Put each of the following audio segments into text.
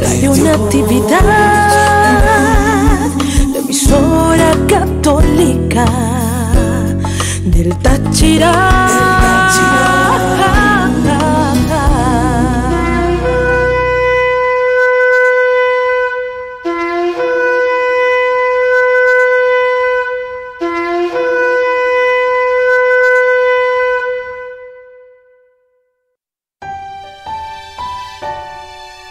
Radio Natividad, la emisora católica del Táchira.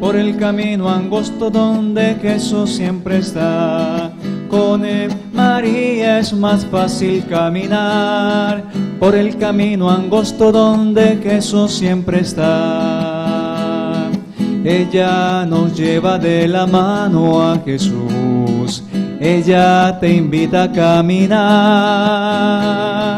por el camino angosto donde Jesús siempre está. Con María es más fácil caminar por el camino angosto donde Jesús siempre está. Ella nos lleva de la mano a Jesús, ella te invita a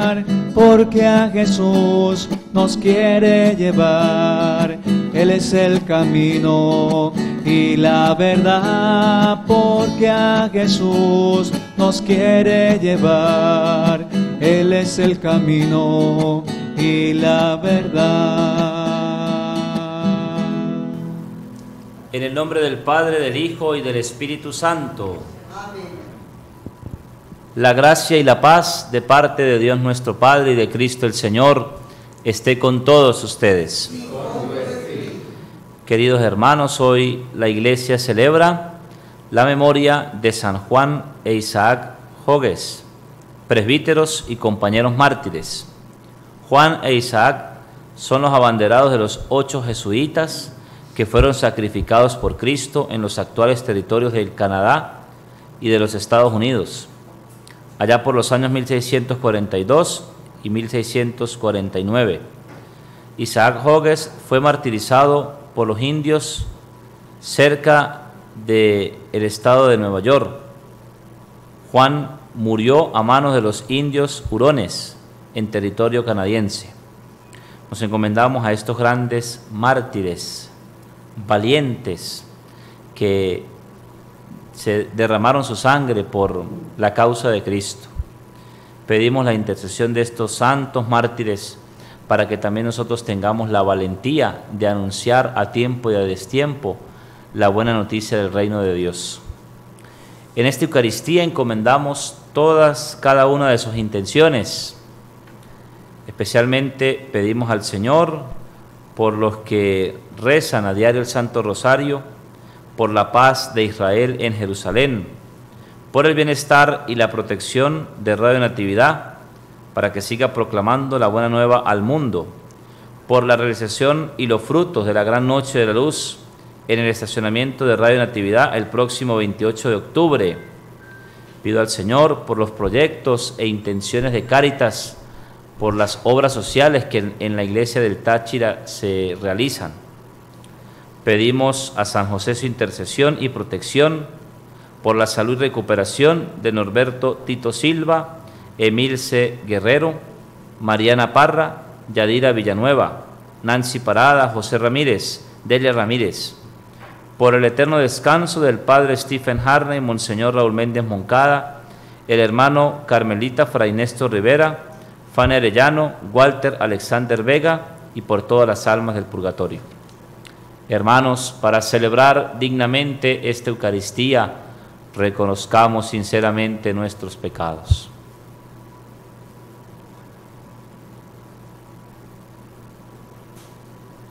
caminar, porque a Jesús nos quiere llevar. Él es el camino y la verdad, porque a Jesús nos quiere llevar. Él es el camino y la verdad. En el nombre del Padre, del Hijo y del Espíritu Santo. Amén. La gracia y la paz de parte de Dios nuestro Padre y de Cristo el Señor esté con todos ustedes. Queridos hermanos, hoy la Iglesia celebra la memoria de San Juan e Isaac Jogues, presbíteros y compañeros mártires. Juan e Isaac son los abanderados de los 8 jesuitas que fueron sacrificados por Cristo en los actuales territorios del Canadá y de los Estados Unidos. Allá por los años 1642 y 1649, Isaac Jogues fue martirizado por los indios cerca del estado de Nueva York. Juan murió a manos de los indios hurones en territorio canadiense. Nos encomendamos a estos grandes mártires, valientes, que se derramaron su sangre por la causa de Cristo. Pedimos la intercesión de estos santos mártires para que también nosotros tengamos la valentía de anunciar a tiempo y a destiempo la buena noticia del reino de Dios. En esta Eucaristía encomendamos cada una de sus intenciones. Especialmente pedimos al Señor por los que rezan a diario el Santo Rosario, por la paz de Israel en Jerusalén, por el bienestar y la protección de Radio Natividad, para que siga proclamando la buena nueva al mundo, por la realización y los frutos de la gran noche de la luz en el estacionamiento de Radio Natividad el próximo 28 de octubre. Pido al Señor por los proyectos e intenciones de Cáritas, por las obras sociales que en la iglesia del Táchira se realizan. Pedimos a San José su intercesión y protección, por la salud y recuperación de Norberto Tito Silva, Emilce Guerrero, Mariana Parra, Yadira Villanueva, Nancy Parada, José Ramírez, Delia Ramírez. Por el eterno descanso del padre Stephen Harney, monseñor Raúl Méndez Moncada, el hermano carmelita fray Néstor Rivera, Fanny Arellano, Walter Alexander Vega y por todas las almas del purgatorio. Hermanos, para celebrar dignamente esta Eucaristía, reconozcamos sinceramente nuestros pecados.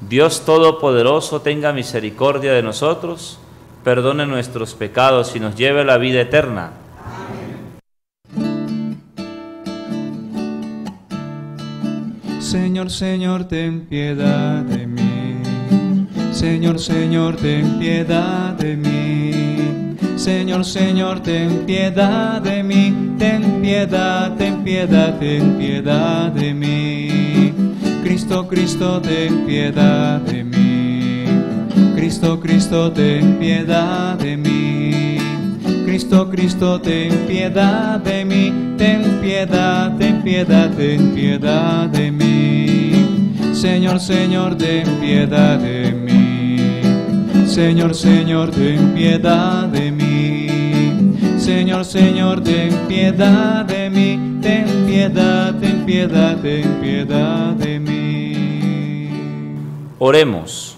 Dios Todopoderoso tenga misericordia de nosotros, perdone nuestros pecados y nos lleve a la vida eterna. Amén. Señor, Señor, ten piedad de mí. Señor, Señor, ten piedad de mí. Señor, Señor, ten piedad de mí. Ten piedad, ten piedad, ten piedad de mí. Cristo, Cristo, ten piedad de mí. Cristo, Cristo, ten piedad de mí. Cristo, Cristo, ten piedad de mí. Ten piedad, ten piedad, ten piedad de mí. Señor, Señor, ten piedad de mí. Señor, Señor, ten piedad de mí. Señor, Señor, ten piedad de mí. Ten piedad, ten piedad, ten piedad de mí. Oremos.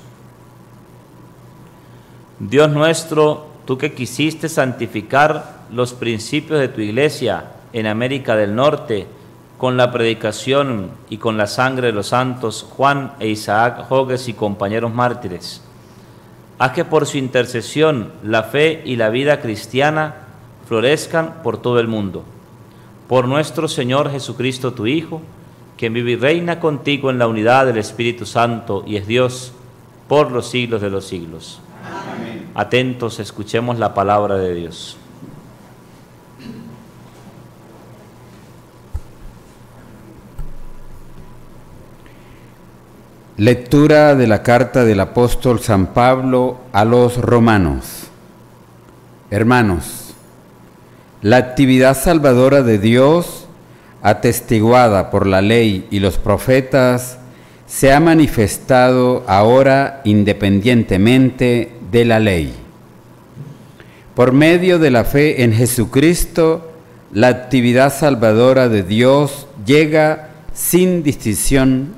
Dios nuestro, tú que quisiste santificar los principios de tu Iglesia en América del Norte con la predicación y con la sangre de los santos Juan e Isaac Jogues y compañeros mártires, haz que por su intercesión la fe y la vida cristiana florezcan por todo el mundo. Por nuestro Señor Jesucristo, tu Hijo, quien vive y reina contigo en la unidad del Espíritu Santo y es Dios por los siglos de los siglos. Atentos, escuchemos la palabra de Dios. Lectura de la carta del apóstol San Pablo a los romanos. Hermanos, la actividad salvadora de Dios, atestiguada por la ley y los profetas, se ha manifestado ahora independientemente de la ley. Por medio de la fe en Jesucristo, la actividad salvadora de Dios llega sin distinción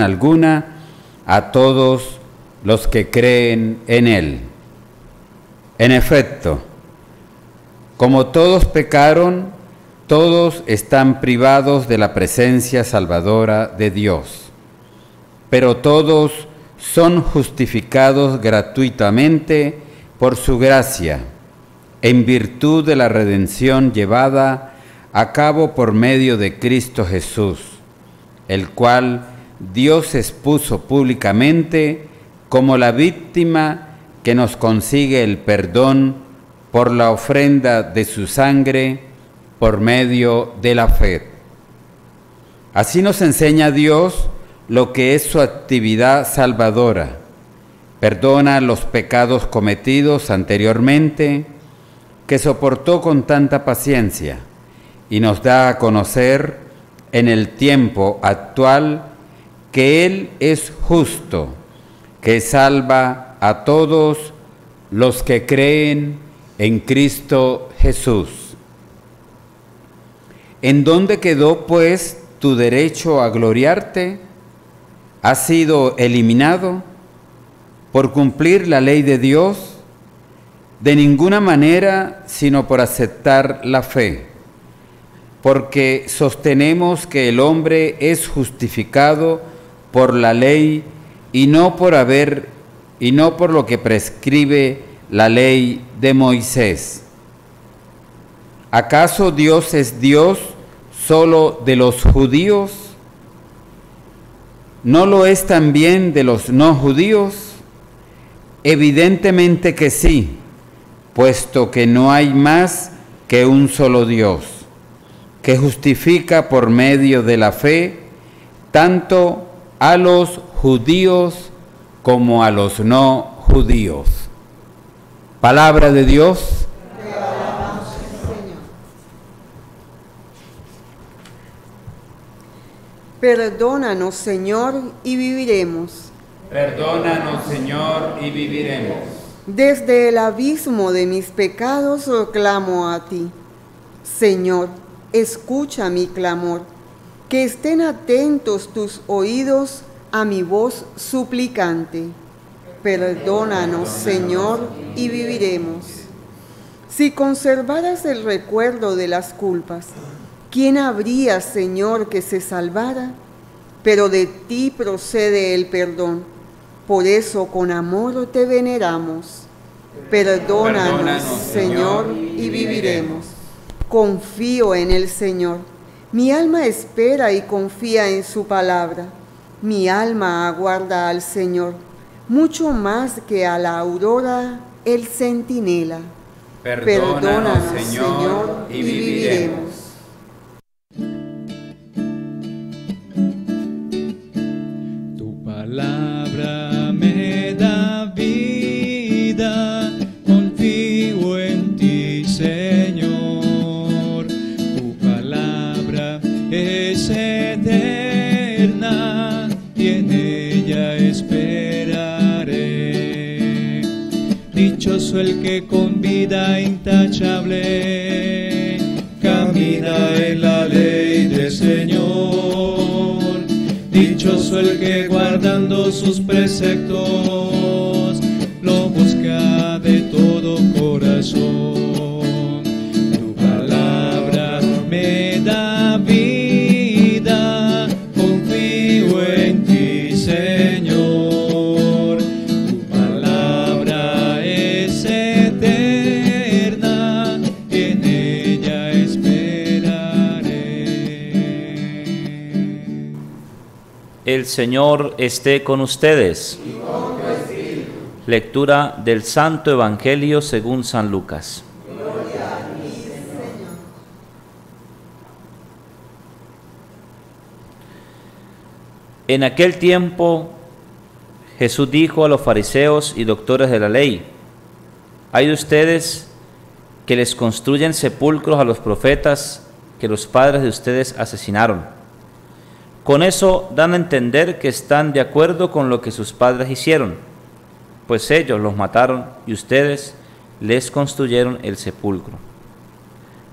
alguna a todos los que creen en Él. En efecto, como todos pecaron, todos están privados de la presencia salvadora de Dios, pero todos son justificados gratuitamente por su gracia, en virtud de la redención llevada a cabo por medio de Cristo Jesús, el cual Dios expuso públicamente como la víctima que nos consigue el perdón por la ofrenda de su sangre por medio de la fe. Así nos enseña Dios lo que es su actividad salvadora. Perdona los pecados cometidos anteriormente, que soportó con tanta paciencia, y nos da a conocer en el tiempo actual que Él es justo, que salva a todos los que creen en Cristo Jesús. ¿En dónde quedó, pues, tu derecho a gloriarte? ¿Ha sido eliminado por cumplir la ley de Dios? De ninguna manera, sino por aceptar la fe, porque sostenemos que el hombre es justificado por la ley y no por lo que prescribe la ley de Moisés. ¿Acaso Dios es Dios solo de los judíos? ¿No lo es también de los no judíos? Evidentemente que sí, puesto que no hay más que un solo Dios, que justifica por medio de la fe tanto a los judíos como a los no judíos. Palabra de Dios. Te alabamos, Señor. Perdónanos, Señor, y viviremos. Perdónanos, Señor, y viviremos. Desde el abismo de mis pecados clamo a ti. Señor, escucha mi clamor. Que estén atentos tus oídos a mi voz suplicante. Perdónanos, Señor, y viviremos. Si conservaras el recuerdo de las culpas, ¿quién habría, Señor, que se salvara? Pero de ti procede el perdón. Por eso con amor te veneramos. Perdónanos, Señor, y viviremos. Confío en el Señor. Mi alma espera y confía en su palabra. Mi alma aguarda al Señor, mucho más que a la aurora el centinela. Perdónanos, Señor, y viviremos. Tu palabra me da vida, confío en ti, Señor. Tu palabra es eterna y en ella esperaré. Dichoso el que con vida intachable camina en la ley del Señor. Dichoso el que guardando sus preceptos lo busca de todo corazón. Tu palabra me da vida, confío en ti, Señor. Tu palabra es eterna, y en ella esperaré. El Señor esté con ustedes. Lectura del Santo Evangelio según San Lucas. Gloria a ti, Señor. En aquel tiempo, Jesús dijo a los fariseos y doctores de la ley: hay ustedes que les construyen sepulcros a los profetas que los padres de ustedes asesinaron. Con eso dan a entender que están de acuerdo con lo que sus padres hicieron, pues ellos los mataron y ustedes les construyeron el sepulcro.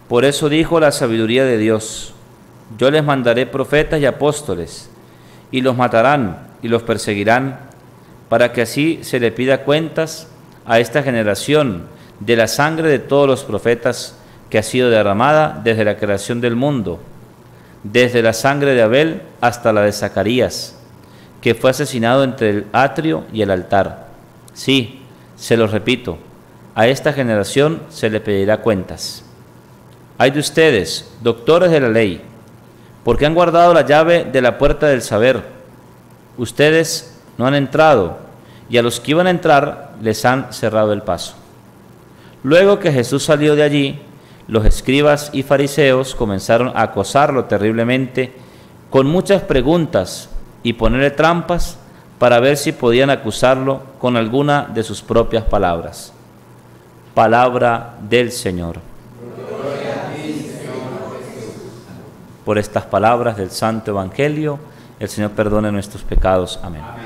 Por eso dijo la sabiduría de Dios: yo les mandaré profetas y apóstoles, y los matarán y los perseguirán, para que así se le pida cuentas a esta generación de la sangre de todos los profetas que ha sido derramada desde la creación del mundo, desde la sangre de Abel hasta la de Zacarías, que fue asesinado entre el atrio y el altar. Sí, se los repito, a esta generación se le pedirá cuentas. Ay de ustedes, doctores de la ley, porque han guardado la llave de la puerta del saber. Ustedes no han entrado, y a los que iban a entrar les han cerrado el paso. Luego que Jesús salió de allí, los escribas y fariseos comenzaron a acosarlo terriblemente con muchas preguntas y ponerle trampas, para ver si podían acusarlo con alguna de sus propias palabras. Palabra del Señor. Gloria a ti, Señor Jesús. Por estas palabras del Santo Evangelio, el Señor perdone nuestros pecados. Amén. Amén.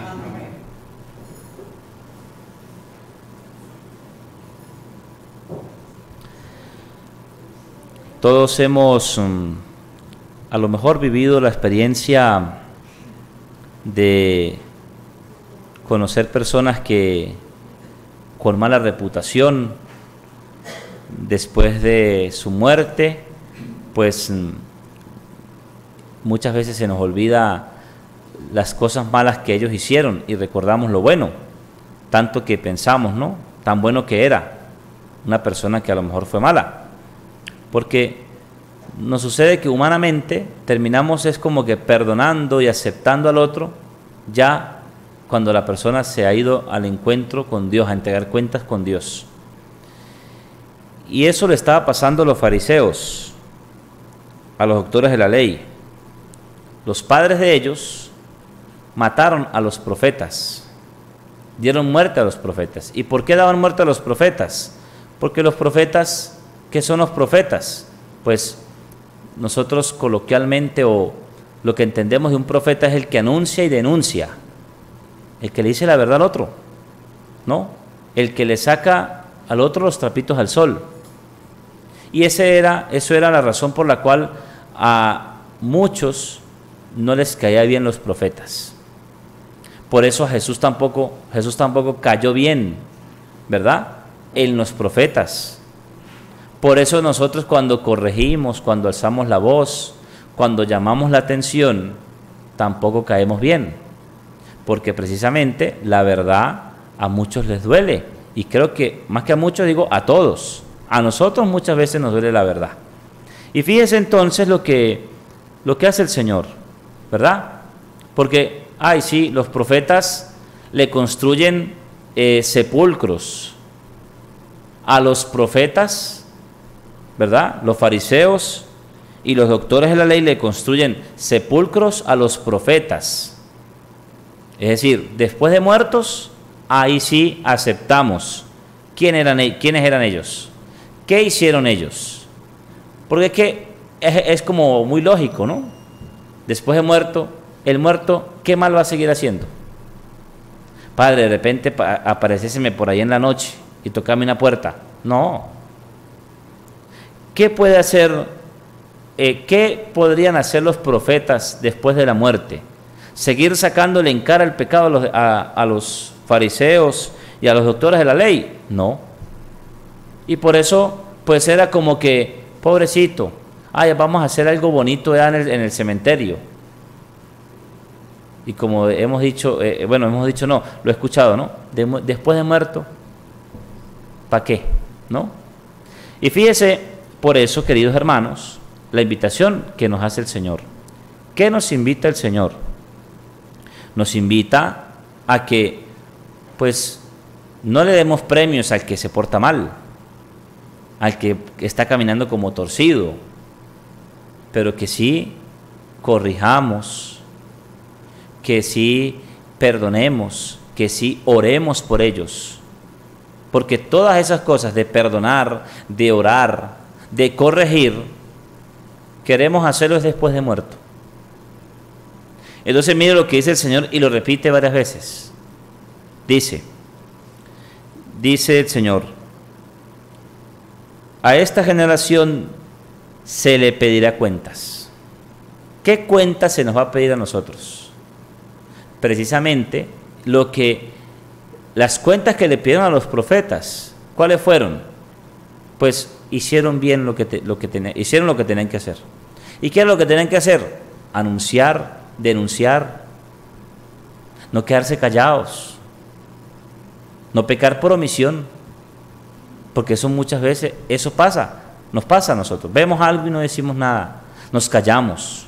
Todos hemos, a lo mejor, vivido la experiencia de conocer personas que con mala reputación, después de su muerte, pues muchas veces se nos olvida las cosas malas que ellos hicieron y recordamos lo bueno, tanto que pensamos, ¿no?, tan bueno que era una persona que a lo mejor fue mala. Porque nos sucede que humanamente terminamos es como que perdonando y aceptando al otro ya cuando la persona se ha ido al encuentro con Dios, a entregar cuentas con Dios. Y eso le estaba pasando a los fariseos, a los doctores de la ley. Los padres de ellos mataron a los profetas, dieron muerte a los profetas. ¿Y por qué daban muerte a los profetas? Porque los profetas, ¿qué son los profetas? Pues nosotros coloquialmente, o lo que entendemos de un profeta, es el que anuncia y denuncia, el que le dice la verdad al otro, ¿no?, el que le saca al otro los trapitos al sol. Y eso era la razón por la cual a muchos no les caía bien los profetas. Por eso a Jesús tampoco cayó bien, ¿verdad?, en los profetas. Por eso nosotros, cuando corregimos, cuando alzamos la voz, cuando llamamos la atención, tampoco caemos bien. Porque precisamente la verdad a muchos les duele Y creo que más que a muchos digo a todos, a nosotros muchas veces nos duele la verdad. Y fíjese entonces lo que hace el Señor, ¿verdad? Porque, ay sí, los profetas le construyen sepulcros a los profetas, ¿verdad? Los fariseos y los doctores de la ley le construyen sepulcros a los profetas. Es decir, después de muertos, ahí sí aceptamos quiénes eran ellos, qué hicieron ellos. Porque es que es como muy lógico, ¿no? Después de muerto, el muerto, ¿qué mal va a seguir haciendo? Padre, de repente aparecéseme por ahí en la noche y tocarme una puerta. No. ¿Qué puede hacer? ¿Qué podrían hacer los profetas después de la muerte? Seguir sacándole en cara el pecado a los fariseos y a los doctores de la ley. No. Y por eso, pues era como que, pobrecito, ay, vamos a hacer algo bonito en el cementerio. Y como hemos dicho, no, lo he escuchado, ¿no? Después de muerto, ¿para qué? ¿No? Y fíjese, por eso, queridos hermanos, la invitación que nos hace el Señor. ¿Qué nos invita el Señor? Nos invita a que, pues, no le demos premios al que se porta mal, al que está caminando como torcido, pero que sí corrijamos, que sí perdonemos, que sí oremos por ellos. Porque todas esas cosas de perdonar, de orar, de corregir, queremos hacerlo después de muerto. Entonces mire lo que dice el Señor y lo repite varias veces. Dice el Señor, a esta generación se le pedirá cuentas. ¿Qué cuentas se nos va a pedir a nosotros? Precisamente las cuentas que le pidieron a los profetas, ¿cuáles fueron? Pues hicieron bien lo que tenían que hacer. ¿Y qué es lo que tenían que hacer? Anunciar, denunciar, no quedarse callados, no pecar por omisión, porque eso muchas veces, eso pasa, nos pasa a nosotros. Vemos algo y no decimos nada, nos callamos.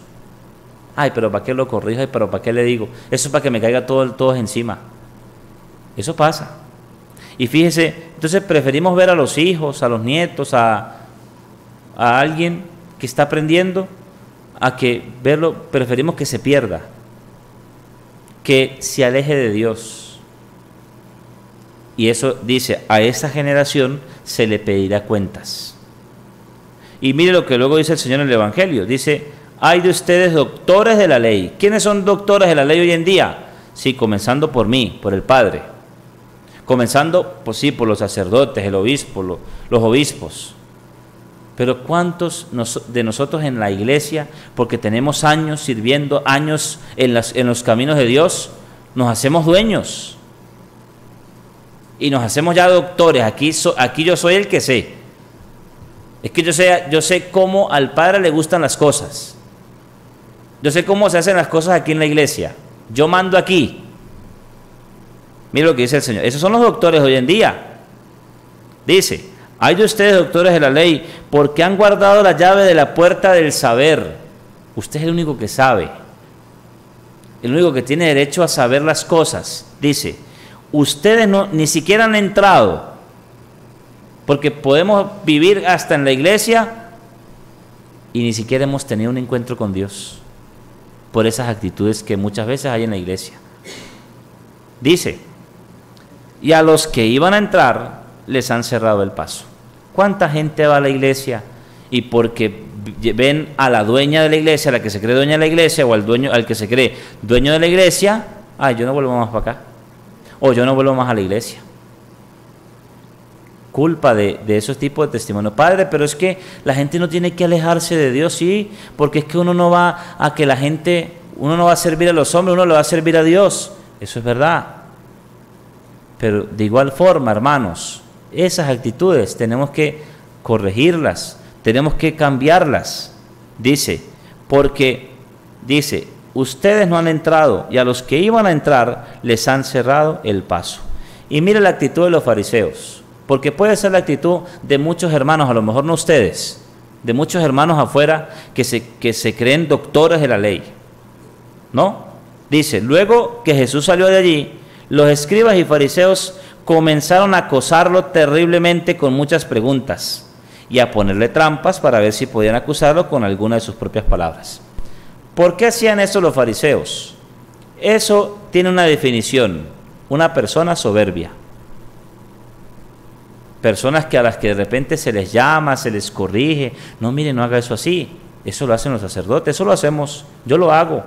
Ay, pero ¿para qué lo corrijo? Ay, pero ¿para qué le digo? Eso es para que me caiga todos encima. Eso pasa. Y fíjese, entonces preferimos ver a los hijos, a los nietos, a alguien que está aprendiendo, a que verlo, preferimos que se pierda, que se aleje de Dios. Y eso dice, a esa generación se le pedirá cuentas. Y mire lo que luego dice el Señor en el Evangelio, dice, hay de ustedes doctores de la ley. ¿Quiénes son doctores de la ley hoy en día? Sí, comenzando por mí, por el Padre. Comenzando, pues sí, por los sacerdotes, el obispo, los obispos. Pero ¿cuántos de nosotros en la iglesia, porque tenemos años sirviendo, años en los caminos de Dios, nos hacemos dueños? Y nos hacemos ya doctores, aquí yo soy el que sé. Es que yo sé cómo al Padre le gustan las cosas. Yo sé cómo se hacen las cosas aquí en la iglesia. Yo mando aquí. Mira lo que dice el Señor. Esos son los doctores hoy en día. Dice, hay de ustedes doctores de la ley, porque han guardado la llave de la puerta del saber. Usted es el único que sabe. El único que tiene derecho a saber las cosas. Dice, ustedes ni siquiera han entrado. Porque podemos vivir hasta en la iglesia y ni siquiera hemos tenido un encuentro con Dios. Por esas actitudes que muchas veces hay en la iglesia. Dice, y a los que iban a entrar les han cerrado el paso. ¿Cuánta gente va a la iglesia y porque ven a la dueña de la iglesia, a la que se cree dueña de la iglesia, o al que se cree dueño de la iglesia, ay, yo no vuelvo más para acá, o yo no vuelvo más a la iglesia? Culpa de esos tipos de testimonios. Padre, pero es que la gente no tiene que alejarse de Dios, sí, porque es que uno no va a servir a los hombres, uno le va a servir a Dios. Eso es verdad. Pero de igual forma, hermanos, esas actitudes tenemos que corregirlas, tenemos que cambiarlas. Dice, porque, dice, ustedes no han entrado y a los que iban a entrar les han cerrado el paso. Y mire la actitud de los fariseos, porque puede ser la actitud de muchos hermanos, a lo mejor no ustedes, de muchos hermanos afuera que se creen doctores de la ley, ¿no? Dice, luego que Jesús salió de allí, los escribas y fariseos comenzaron a acosarlo terriblemente con muchas preguntas y a ponerle trampas para ver si podían acusarlo con alguna de sus propias palabras. ¿Por qué hacían eso los fariseos? Eso tiene una definición: una persona soberbia. Personas que a las que de repente se les llama, se les corrige, no, mire, no haga eso así, eso lo hacen los sacerdotes, eso lo hacemos, yo lo hago.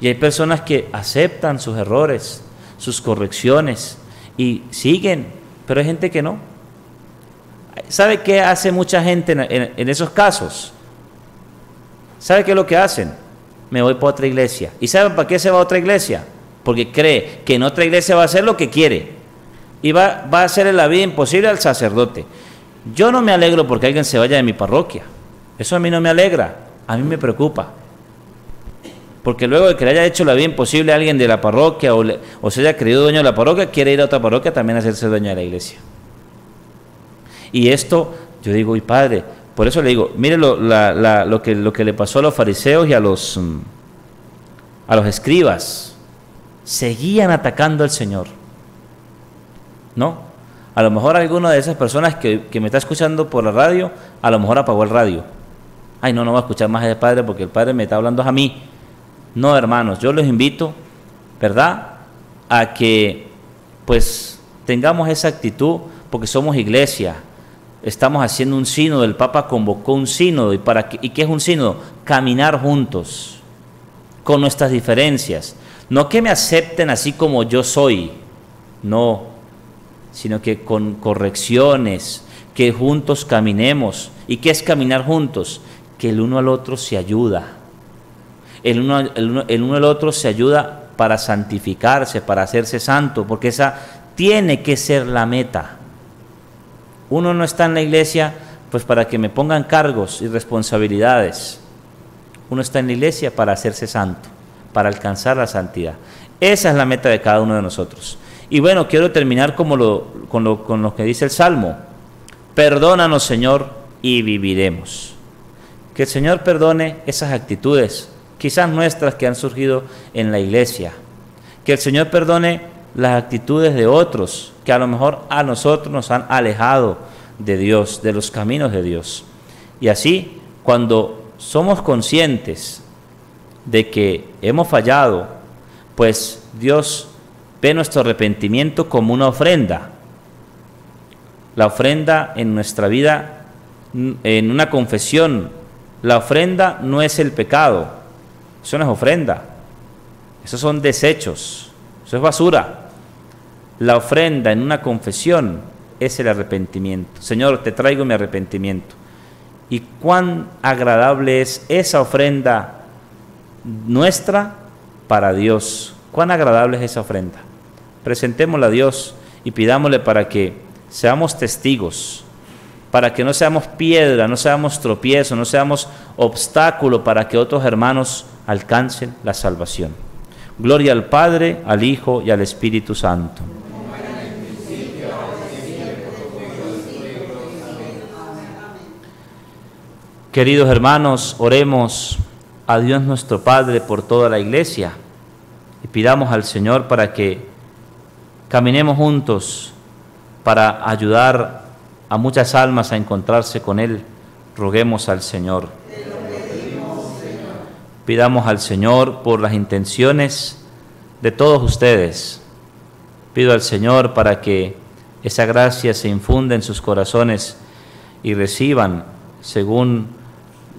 Y hay personas que aceptan sus errores, sus correcciones y siguen, pero hay gente que no. ¿Sabe qué hace mucha gente en esos casos? ¿Sabe qué es lo que hacen? Me voy para otra iglesia. ¿Y saben para qué se va a otra iglesia? Porque cree que en otra iglesia va a hacer lo que quiere y va a hacerle la vida imposible al sacerdote. Yo no me alegro porque alguien se vaya de mi parroquia, eso a mí no me alegra, a mí me preocupa, porque luego de que le haya hecho la vida imposible a alguien de la parroquia o se haya creído dueño de la parroquia, quiere ir a otra parroquia también a hacerse dueño de la iglesia. Y esto, yo digo, y padre, por eso le digo, mire lo que le pasó a los fariseos y a los escribas. Seguían atacando al Señor, ¿no? A lo mejor alguna de esas personas que me está escuchando por la radio, a lo mejor apagó el radio. Ay, no va a escuchar más al padre porque el padre me está hablando a mí. No, hermanos, yo los invito, ¿verdad?, a que pues tengamos esa actitud, porque somos iglesia, estamos haciendo un sínodo, el Papa convocó un sínodo. ¿Y qué es un sínodo? Caminar juntos, con nuestras diferencias. No que me acepten así como yo soy, no, sino que con correcciones, que juntos caminemos. ¿Y qué es caminar juntos? Que el uno al otro se ayuda, el uno al otro se ayuda para santificarse, para hacerse santo, porque esa tiene que ser la meta. Uno no está en la iglesia pues para que me pongan cargos y responsabilidades. Uno está en la iglesia para hacerse santo, para alcanzar la santidad. Esa es la meta de cada uno de nosotros. Y bueno, quiero terminar con lo que dice el Salmo. Perdónanos, Señor, y viviremos. Que el Señor perdone esas actitudes, quizás nuestras, que han surgido en la iglesia. Que el Señor perdone las actitudes de otros que a lo mejor a nosotros nos han alejado de Dios, de los caminos de Dios. Y así, cuando somos conscientes de que hemos fallado, pues Dios ve nuestro arrepentimiento como una ofrenda. La ofrenda en nuestra vida, en una confesión, la ofrenda no es el pecado, eso no es ofrenda, esos son desechos, eso es basura. La ofrenda en una confesión es el arrepentimiento. Señor, te traigo mi arrepentimiento. Y cuán agradable es esa ofrenda nuestra para Dios. Cuán agradable es esa ofrenda. Presentémosla a Dios y pidámosle para que seamos testigos, para que no seamos piedra, no seamos tropiezo, no seamos obstáculo para que otros hermanos alcancen la salvación. Gloria al Padre, al Hijo y al Espíritu Santo. Queridos hermanos, oremos a Dios nuestro Padre por toda la iglesia y pidamos al Señor para que caminemos juntos para ayudar a muchas almas a encontrarse con Él. Roguemos al Señor. Pidamos al Señor por las intenciones de todos ustedes. Pido al Señor para que esa gracia se infunda en sus corazones y reciban según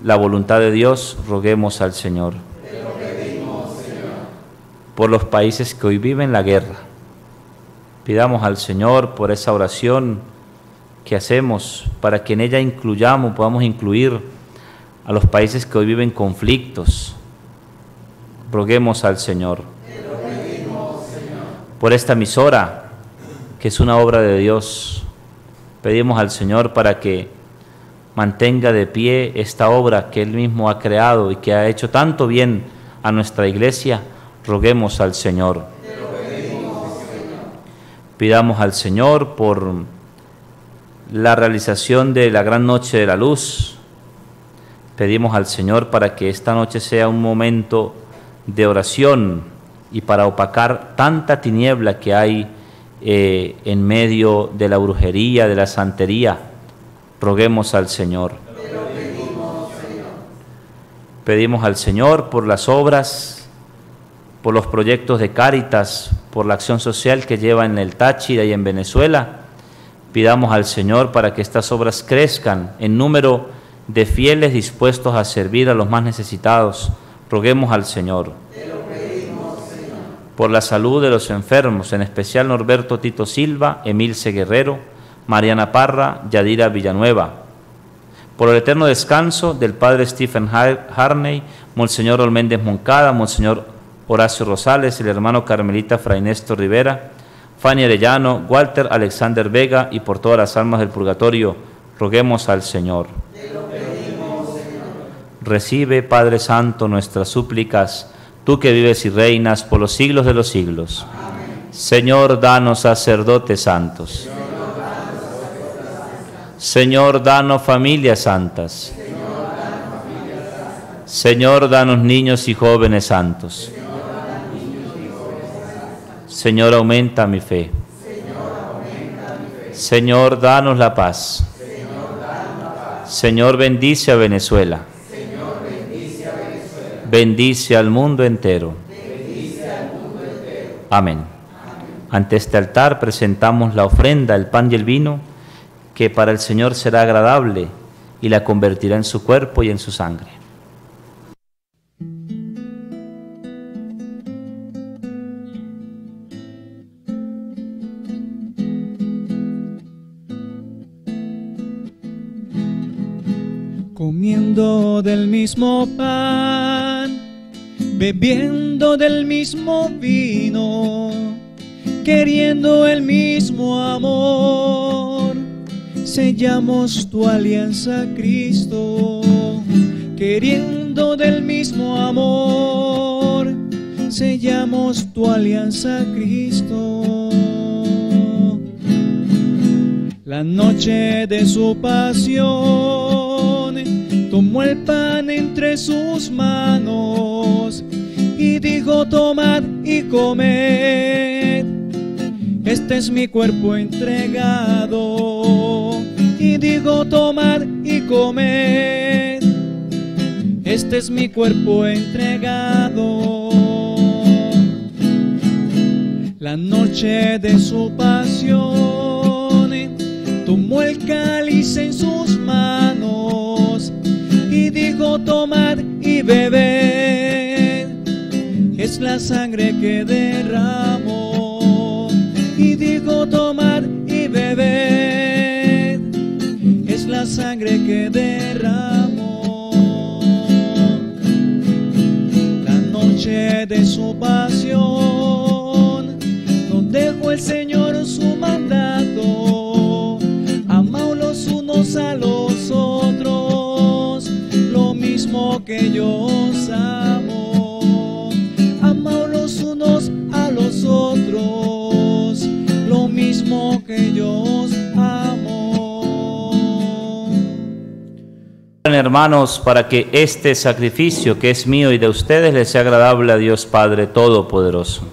la voluntad de Dios. Roguemos al Señor. Te lo pedimos, Señor. Por los países que hoy viven la guerra, pidamos al Señor por esa oración que hacemos, para que en ella podamos incluir a los países que hoy viven conflictos. Roguemos al Señor. Te lo pedimos, Señor. Por esta emisora, que es una obra de Dios, pedimos al Señor para que mantenga de pie esta obra que Él mismo ha creado y que ha hecho tanto bien a nuestra iglesia. Roguemos al Señor. Te lo pedimos, Señor. Pidamos al Señor por la realización de la gran noche de la luz. Pedimos al Señor para que esta noche sea un momento de oración y para opacar tanta tiniebla que hay en medio de la brujería, de la santería. Roguemos al Señor. Te lo pedimos, Señor. Pedimos al Señor por las obras, por los proyectos de Cáritas, por la acción social que lleva en el Táchira y en Venezuela. Pidamos al Señor para que estas obras crezcan en número de fieles dispuestos a servir a los más necesitados. Roguemos al Señor. Te lo pedimos, Señor. Por la salud de los enfermos, en especial Norberto Tito Silva, Emilce Guerrero, Mariana Parra, Yadira Villanueva. Por el eterno descanso del Padre Stephen Harney, Monseñor Raúl Méndez Moncada, Monseñor Horacio Rosales, el hermano carmelita Fray Néstor Rivera, Fanny Arellano, Walter Alexander Vega y por todas las almas del purgatorio, roguemos al Señor. Te lo pedimos, Señor. Recibe, Padre Santo, nuestras súplicas, tú que vives y reinas por los siglos de los siglos. Amén. Señor, danos sacerdotes santos. Señor, danos familias santas. Señor, danos niños y jóvenes santos. Señor, aumenta mi fe. Señor, danos la paz. Señor, bendice a Venezuela. Bendice al mundo entero. Amén. Ante este altar presentamos la ofrenda, el pan y el vino, que para el Señor será agradable y la convertirá en su cuerpo y en su sangre. Comiendo del mismo pan, bebiendo del mismo vino, queriendo el mismo amor, sellamos tu alianza, Cristo, queriendo del mismo amor, sellamos tu alianza, Cristo. La noche de su pasión, tomó el pan entre sus manos y dijo: tomad y comed, este es mi cuerpo entregado. Y digo: tomad y comed, este es mi cuerpo entregado. La noche de su pasión, tomó el cáliz en sus manos y dijo: tomad y bebed, es la sangre que derramo. Y dijo: tomad y bebed, la sangre que derramó. La noche de su pasión nos dejó el Señor su mandato: amaos los unos a los otros, lo mismo que yo os amo. Amaos los unos a los otros, lo mismo que yo os amo. Hermanos, para que este sacrificio que es mío y de ustedes les sea agradable a Dios Padre Todopoderoso.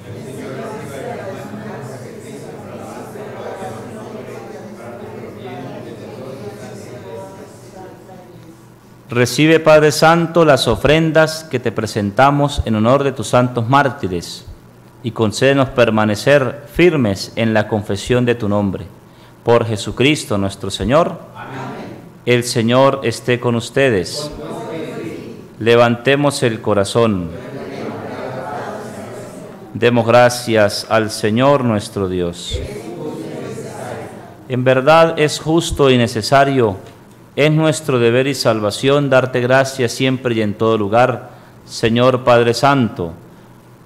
Recibe, Padre Santo, las ofrendas que te presentamos en honor de tus santos mártires y concédenos permanecer firmes en la confesión de tu nombre. Por Jesucristo nuestro Señor. Amén. El Señor esté con ustedes. Levantemos el corazón. Demos gracias al Señor nuestro Dios. En verdad es justo y necesario, es nuestro deber y salvación darte gracias siempre y en todo lugar, Señor Padre Santo,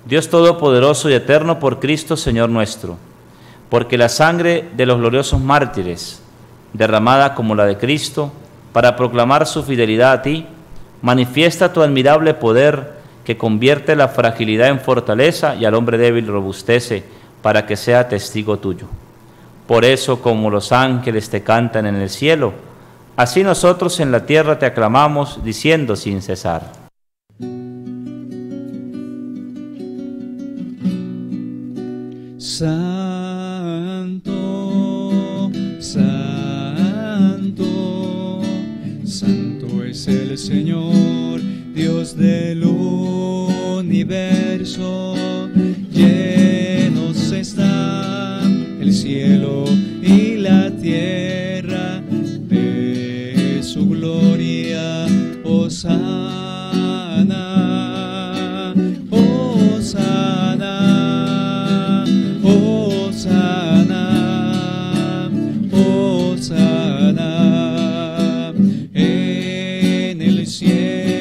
Dios Todopoderoso y Eterno, por Cristo Señor nuestro, porque la sangre de los gloriosos mártires, derramada como la de Cristo, para proclamar su fidelidad a ti, manifiesta tu admirable poder que convierte la fragilidad en fortaleza y al hombre débil robustece, para que sea testigo tuyo. Por eso, como los ángeles te cantan en el cielo, así nosotros en la tierra te aclamamos, diciendo sin cesar. Santo, santo, santo es el Señor, Dios del universo, llenos están el cielo y la tierra de su gloria, hosana, hosana, hosana, hosana en el cielo.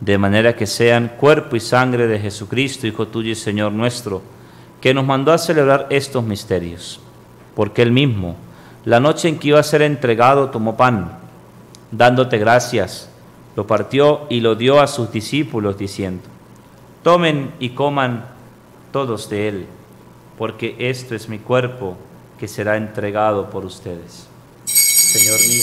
de manera que sean cuerpo y sangre de Jesucristo, Hijo tuyo y Señor nuestro, que nos mandó a celebrar estos misterios. Porque Él mismo, la noche en que iba a ser entregado, tomó pan, dándote gracias, lo partió y lo dio a sus discípulos, diciendo: tomen y coman todos de él, porque esto es mi cuerpo que será entregado por ustedes. Señor mío,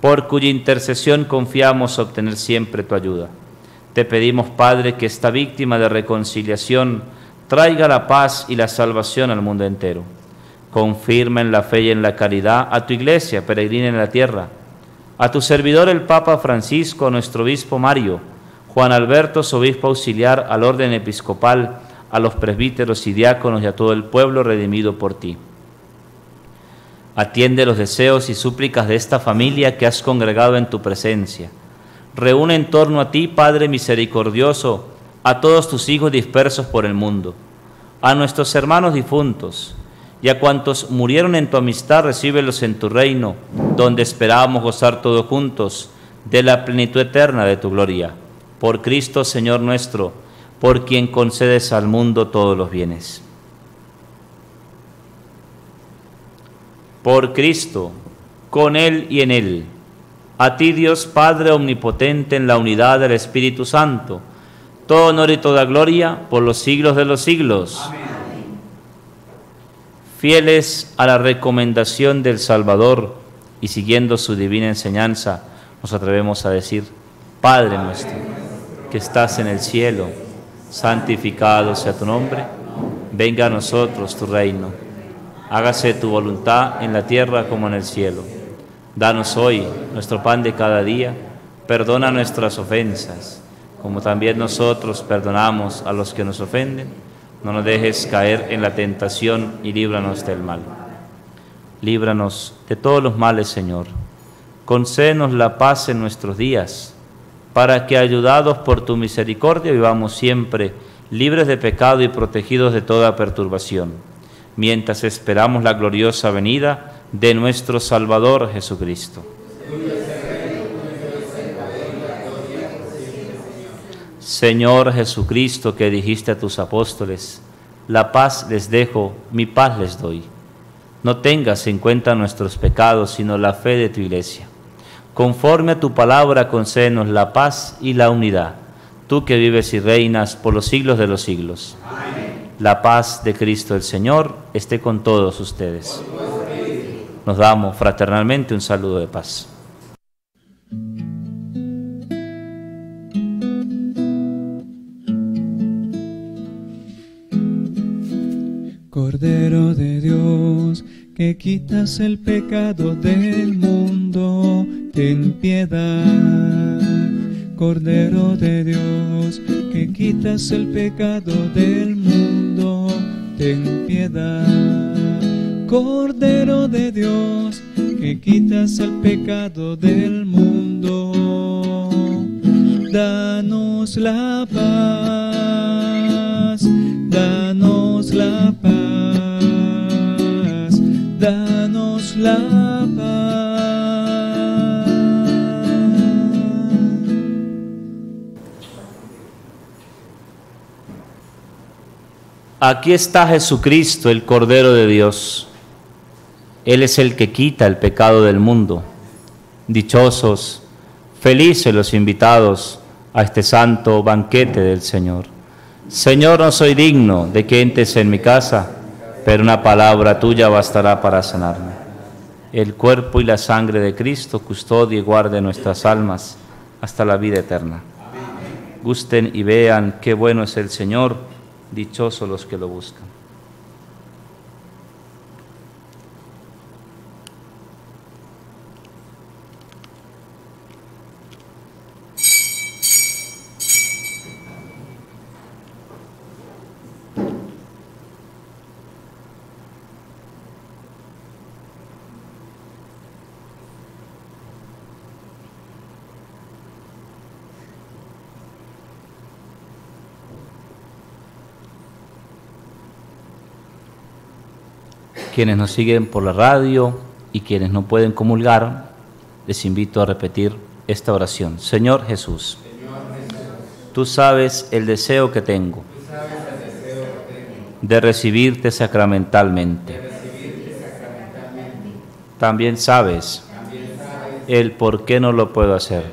por cuya intercesión confiamos obtener siempre tu ayuda. Te pedimos, Padre, que esta víctima de reconciliación traiga la paz y la salvación al mundo entero. Confirma en la fe y en la caridad a tu iglesia peregrina en la tierra, a tu servidor el Papa Francisco, a nuestro obispo Mario, Juan Alberto, obispo auxiliar, al orden episcopal, a los presbíteros y diáconos y a todo el pueblo redimido por ti. Atiende los deseos y súplicas de esta familia que has congregado en tu presencia. Reúne en torno a ti, Padre misericordioso, a todos tus hijos dispersos por el mundo, a nuestros hermanos difuntos y a cuantos murieron en tu amistad, recíbelos en tu reino, donde esperábamos gozar todos juntos de la plenitud eterna de tu gloria. Por Cristo, Señor nuestro, por quien concedes al mundo todos los bienes. Por Cristo, con Él y en Él, a ti Dios Padre omnipotente, en la unidad del Espíritu Santo, todo honor y toda gloria por los siglos de los siglos. Amén. Fieles a la recomendación del Salvador y siguiendo su divina enseñanza, nos atrevemos a decir: Padre nuestro, que estás en el cielo, santificado sea tu nombre, venga a nosotros tu reino. Hágase tu voluntad en la tierra como en el cielo. Danos hoy nuestro pan de cada día. Perdona nuestras ofensas, como también nosotros perdonamos a los que nos ofenden. No nos dejes caer en la tentación y líbranos del mal. Líbranos de todos los males, Señor. Concédenos la paz en nuestros días, para que, ayudados por tu misericordia, vivamos siempre libres de pecado y protegidos de toda perturbación, mientras esperamos la gloriosa venida de nuestro Salvador Jesucristo. Señor Jesucristo, que dijiste a tus apóstoles: la paz les dejo, mi paz les doy. No tengas en cuenta nuestros pecados, sino la fe de tu iglesia. Conforme a tu palabra, concédenos la paz y la unidad, tú que vives y reinas por los siglos de los siglos. Amén. La paz de Cristo el Señor esté con todos ustedes. Nos damos fraternalmente un saludo de paz. Cordero de Dios, que quitas el pecado del mundo, ten piedad. Cordero de Dios, que quitas el pecado del mundo, ten piedad. Cordero de Dios, que quitas el pecado del mundo, danos la paz, danos la paz, danos la paz. Aquí está Jesucristo, el Cordero de Dios. Él es el que quita el pecado del mundo. Dichosos, felices los invitados a este santo banquete del Señor. Señor, no soy digno de que entres en mi casa, pero una palabra tuya bastará para sanarme. El cuerpo y la sangre de Cristo custodia y guarde nuestras almas hasta la vida eterna. Gusten y vean qué bueno es el Señor. Dichosos los que lo buscan. Quienes nos siguen por la radio y quienes no pueden comulgar, les invito a repetir esta oración. Señor Jesús, tú sabes el deseo que tengo de recibirte sacramentalmente. También sabes el por qué no lo puedo hacer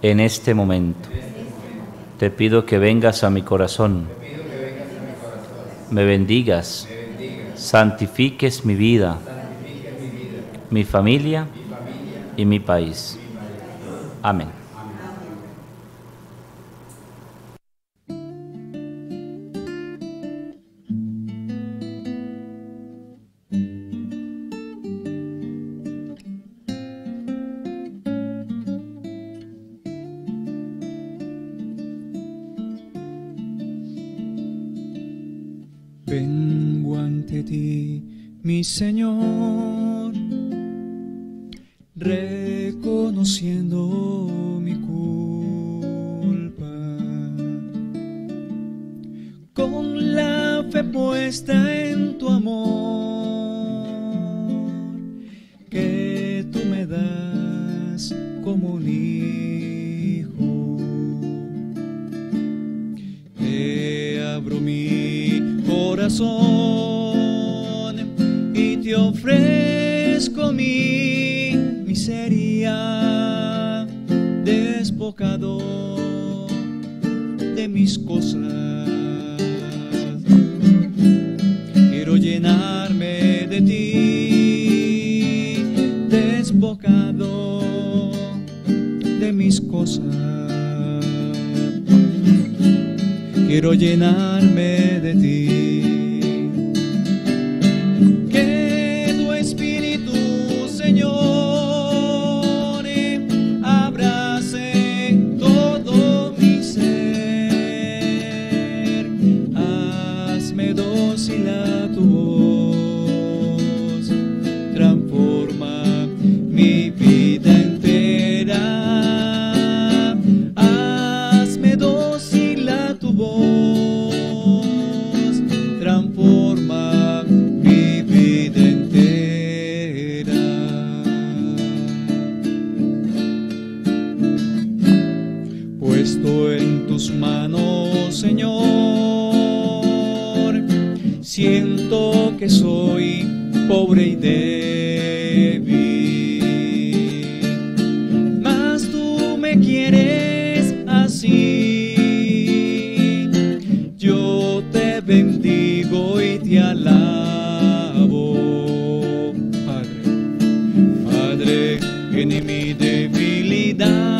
en este momento. Te pido que vengas a mi corazón, me bendigas, santifiques mi vida, mi familia y mi país. Amén. Vengo ante ti, mi Señor, reconociendo mi culpa, con la fe puesta en tu amor, que tú me das como un hijo. Te abro mi corazón y te ofrezco mi miseria, despojado de mis cosas. Quiero llenarme de ti, despojado de mis cosas. Quiero llenarme de ti. Soy pobre y débil, mas tú me quieres así. Yo te bendigo y te alabo, Padre, en mi debilidad.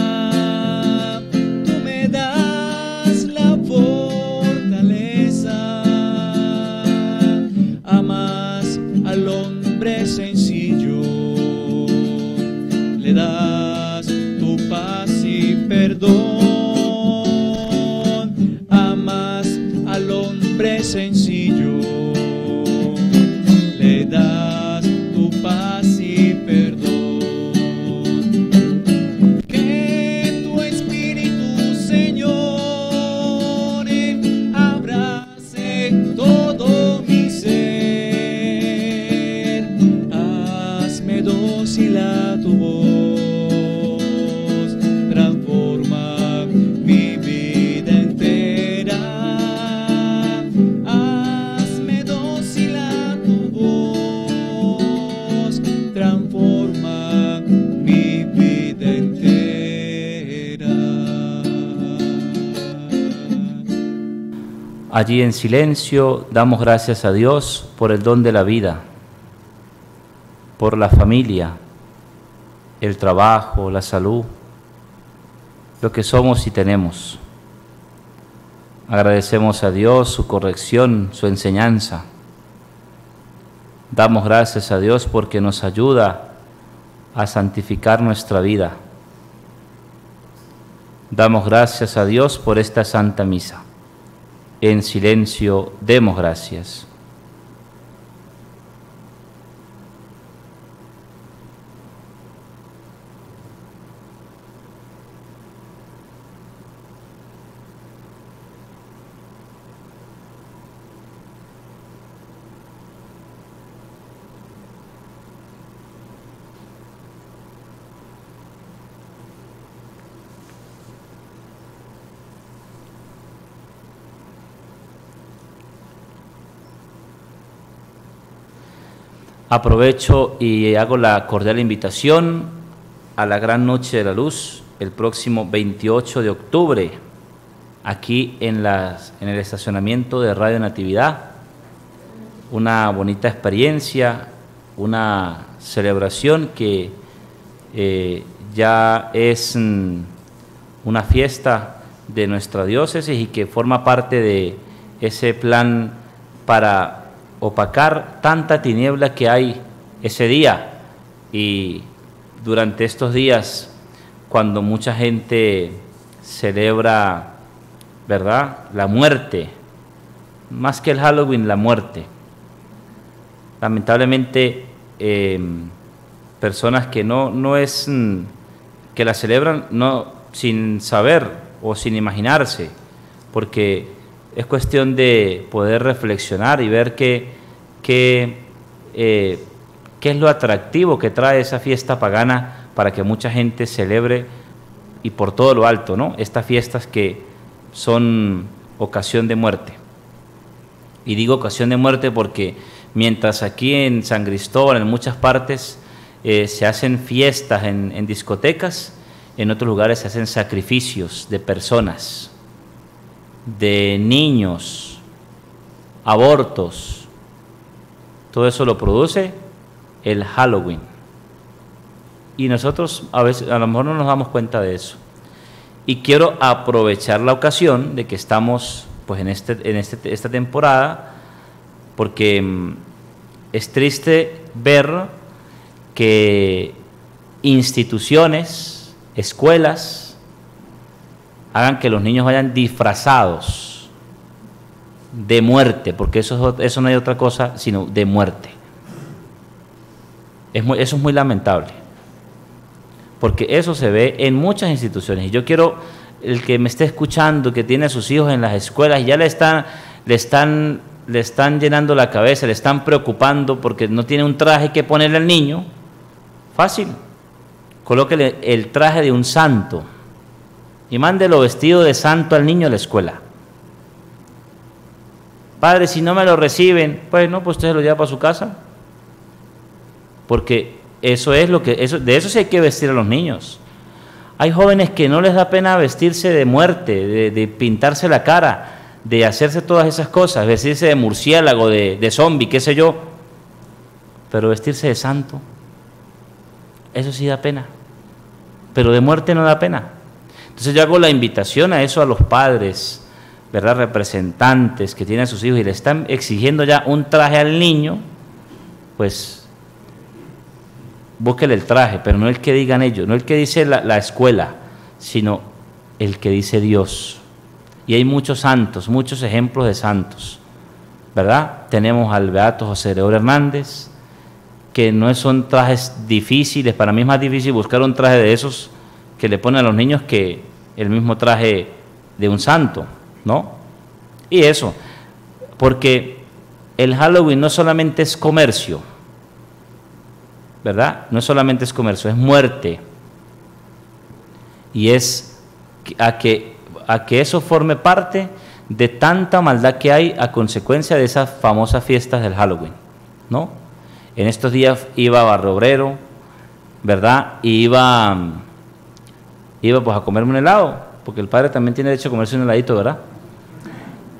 Allí en silencio damos gracias a Dios por el don de la vida, por la familia, el trabajo, la salud, lo que somos y tenemos. Agradecemos a Dios su corrección, su enseñanza. Damos gracias a Dios porque nos ayuda a santificar nuestra vida. Damos gracias a Dios por esta Santa Misa. En silencio demos gracias. Aprovecho y hago la cordial invitación a la Gran Noche de la Luz el próximo 28 de octubre, aquí en el estacionamiento de Radio Natividad. Una bonita experiencia, una celebración que ya es una fiesta de nuestra diócesis y que forma parte de ese plan para opacar tanta tiniebla que hay ese día y durante estos días cuando mucha gente celebra, ¿verdad?, la muerte más que el Halloween, la muerte. Lamentablemente, personas que que la celebran sin saber o sin imaginarse, porque es cuestión de poder reflexionar y ver qué es lo atractivo que trae esa fiesta pagana para que mucha gente celebre, y por todo lo alto, ¿no?, estas fiestas que son ocasión de muerte. Y digo ocasión de muerte porque mientras aquí en San Cristóbal, en muchas partes, se hacen fiestas en discotecas, en otros lugares se hacen sacrificios de personas, de niños, abortos. Todo eso lo produce el Halloween. Y nosotros a veces, a lo mejor, no nos damos cuenta de eso. Y quiero aprovechar la ocasión de que estamos pues en esta temporada, porque es triste ver que instituciones, escuelas, hagan que los niños vayan disfrazados de muerte, porque eso no hay otra cosa sino de muerte. Eso es muy lamentable, porque eso se ve en muchas instituciones. Y yo quiero, el que me esté escuchando, que tiene a sus hijos en las escuelas y ya le están llenando la cabeza, le están preocupando porque no tiene un traje que ponerle al niño, fácil, colóquele el traje de un santo y mándelo vestido de santo al niño a la escuela. Padre, si no me lo reciben, pues no, pues usted se lo lleva para su casa, porque de eso sí hay que vestir a los niños. Hay jóvenes que no les da pena vestirse de muerte, de pintarse la cara, de hacerse todas esas cosas, vestirse de murciélago, de zombie, qué sé yo, pero vestirse de santo, eso sí da pena, pero de muerte no da pena. Entonces yo hago la invitación a eso, a los padres, ¿verdad?, representantes que tienen a sus hijos y le están exigiendo ya un traje al niño, pues búsquele el traje, pero no el que digan ellos, no el que dice la escuela, sino el que dice Dios. Y hay muchos santos, muchos ejemplos de santos, ¿verdad? Tenemos al beato José Hernández, que no son trajes difíciles. Para mí es más difícil buscar un traje de esos que le ponen a los niños que el mismo traje de un santo, ¿no? Y eso, porque el Halloween no solamente es comercio, ¿verdad? No solamente es comercio, es muerte. Y es a que eso forme parte de tanta maldad que hay a consecuencia de esas famosas fiestas del Halloween, ¿no? En estos días iba a Barrio Obrero, ¿verdad? Y iba pues a comerme un helado, porque el padre también tiene derecho a comerse un heladito, ¿verdad?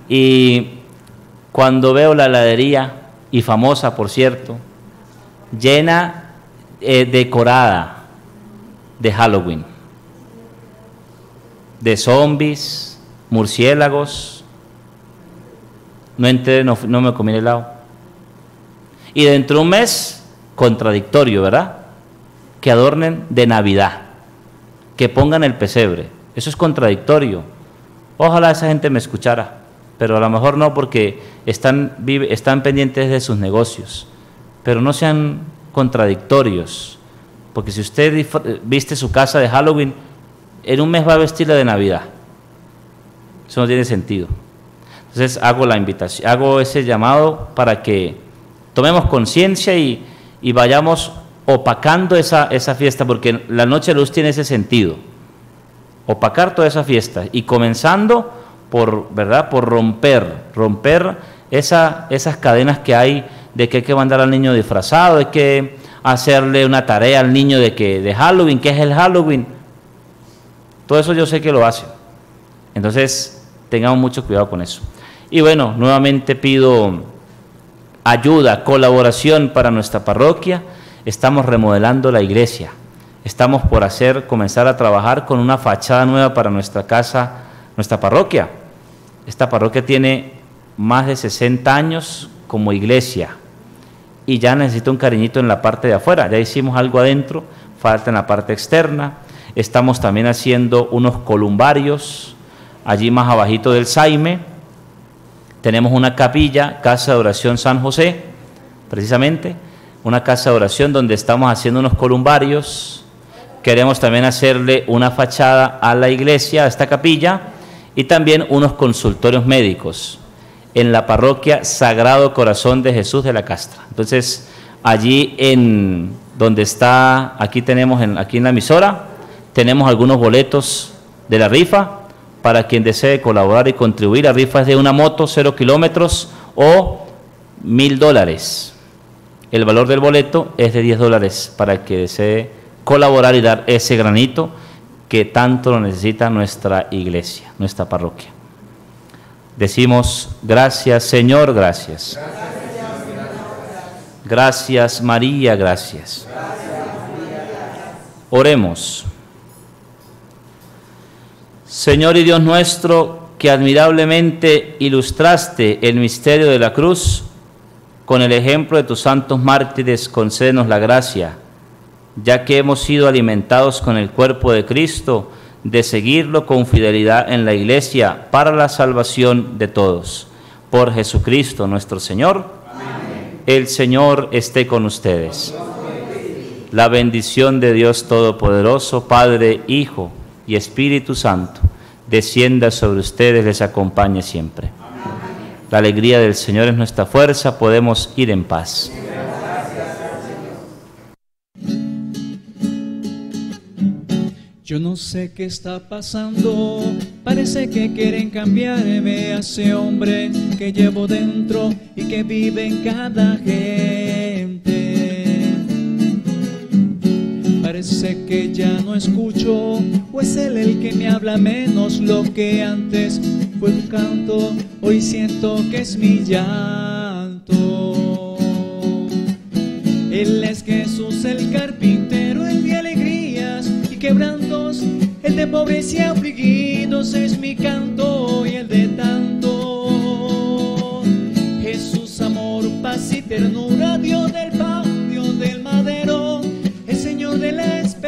Y cuando veo la heladería, y famosa por cierto, llena, decorada de Halloween, de zombies, murciélagos, no entré, no me comí el helado. Y dentro de un mes, contradictorio, ¿verdad?, que adornen de Navidad, que pongan el pesebre, eso es contradictorio. Ojalá esa gente me escuchara, pero a lo mejor no, porque están pendientes de sus negocios. Pero no sean contradictorios, porque si usted viste su casa de Halloween, en un mes va a vestirla de Navidad. Eso no tiene sentido. Entonces hago la invitación, hago ese llamado para que tomemos conciencia y vayamos opacando esa fiesta, porque la Noche de Luz tiene ese sentido, opacar toda esa fiesta, y comenzando por, ¿verdad?, por romper esas cadenas que hay de que hay que mandar al niño disfrazado, hay que hacerle una tarea al niño de Halloween, ¿qué es el Halloween? Todo eso yo sé que lo hacen. Entonces, tengamos mucho cuidado con eso. Y bueno, nuevamente pido ayuda, colaboración para nuestra parroquia. Estamos remodelando la iglesia. Estamos por comenzar a trabajar con una fachada nueva para nuestra casa, nuestra parroquia. Esta parroquia tiene más de 60 años como iglesia y ya necesita un cariñito en la parte de afuera. Ya hicimos algo adentro, falta en la parte externa. Estamos también haciendo unos columbarios allí más abajito del Saime, tenemos una capilla, Casa de Oración San José, precisamente, una casa de oración donde estamos haciendo unos columbarios. Queremos también hacerle una fachada a la iglesia, a esta capilla, y también unos consultorios médicos en la parroquia Sagrado Corazón de Jesús de la Castra. Entonces, allí en donde está, aquí tenemos, aquí en la emisora, tenemos algunos boletos de la rifa para quien desee colaborar y contribuir. La rifa es de una moto, 0 kilómetros o $1000. El valor del boleto es de $10 para el que desee colaborar y dar ese granito que tanto lo necesita nuestra iglesia, nuestra parroquia. Decimos, gracias Señor, gracias. Gracias María, gracias. Oremos. Señor y Dios nuestro, que admirablemente ilustraste el misterio de la cruz, con el ejemplo de tus santos mártires, concédenos la gracia, ya que hemos sido alimentados con el cuerpo de Cristo, de seguirlo con fidelidad en la Iglesia para la salvación de todos. Por Jesucristo nuestro Señor. Amén. El Señor esté con ustedes. La bendición de Dios Todopoderoso, Padre, Hijo y Espíritu Santo, descienda sobre ustedes, les acompañe siempre. La alegría del Señor es nuestra fuerza, podemos ir en paz. Yo no sé qué está pasando, parece que quieren cambiarme a ese hombre que llevo dentro y que vive en cada gente. Parece que ya no escucho, o es él el que me habla menos lo que antes fue un canto, hoy siento que es mi llanto. Él es Jesús el carpintero, el de alegrías y quebrantos, el de pobres y afligidos es mi canto y el de tanto. Jesús amor, paz y ternura, Dios del pan, Dios del madero, el Señor de la